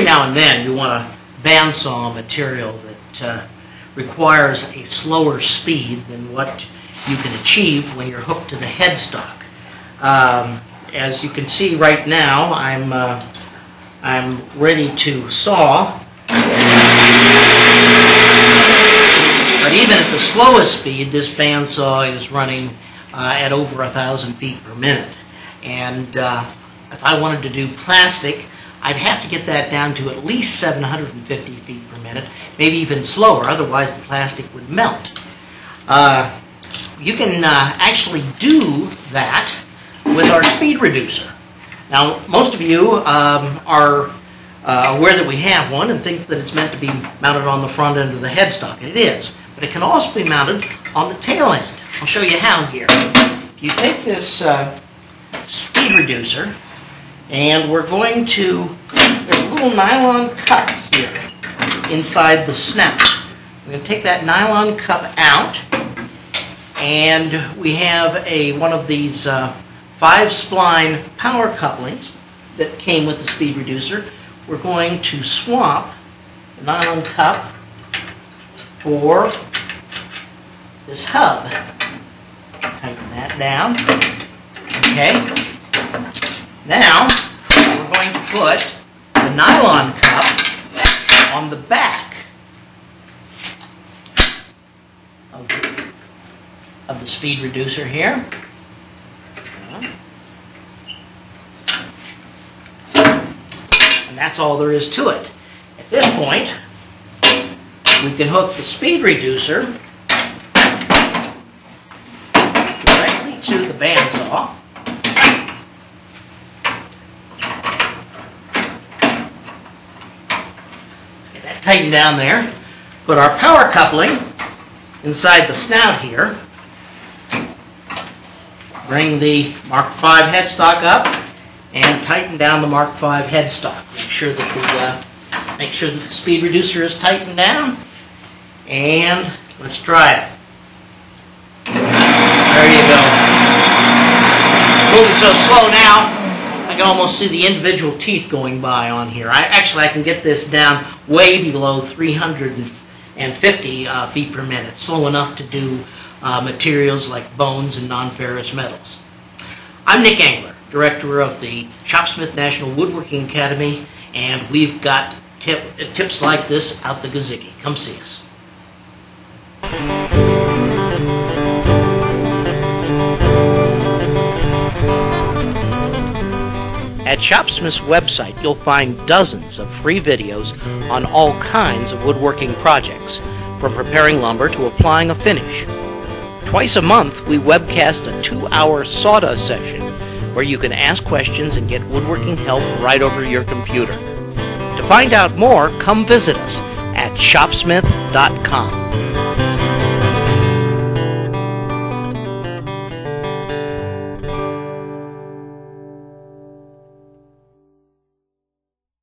every now and then you want to bandsaw material that requires a slower speed than what you can achieve when you're hooked to the headstock. As you can see right now, I'm ready to saw, but even at the slowest speed, this bandsaw is running at over 1,000 feet per minute. And if I wanted to do plastic, I'd have to get that down to at least 750 feet per minute, maybe even slower, otherwise the plastic would melt. You can actually do that with our speed reducer. Now, most of you are aware that we have one and think that it's meant to be mounted on the front end of the headstock, and it is, but it can also be mounted on the tail end. I'll show you how here. If you take this speed reducer, and we're going to a little nylon cup here inside the snout. We're going to take that nylon cup out, and we have one of these 5-spline power couplings that came with the speed reducer. We're going to swap the nylon cup for this hub. Tighten that down. Okay. Now, we're going to put the nylon cup on the back of the speed reducer here. And that's all there is to it. At this point, we can hook the speed reducer directly to the bandsaw. Tighten down there, put our power coupling inside the snout here, bring the Mark V headstock up, and tighten down the Mark V headstock. Make sure that the speed reducer is tightened down, and let's try it. There you go. Moving so slow now, I can almost see the individual teeth going by on here. Actually, I can get this down way below 350 feet per minute, slow enough to do materials like bones and non-ferrous metals. I'm Nick Angler, director of the Shopsmith National Woodworking Academy, and we've got tips like this out the gaziggy. Come see us. At Shopsmith's website, you'll find dozens of free videos on all kinds of woodworking projects, from preparing lumber to applying a finish. Twice a month, we webcast a 2-hour sawdust session where you can ask questions and get woodworking help right over your computer. To find out more, come visit us at shopsmith.com.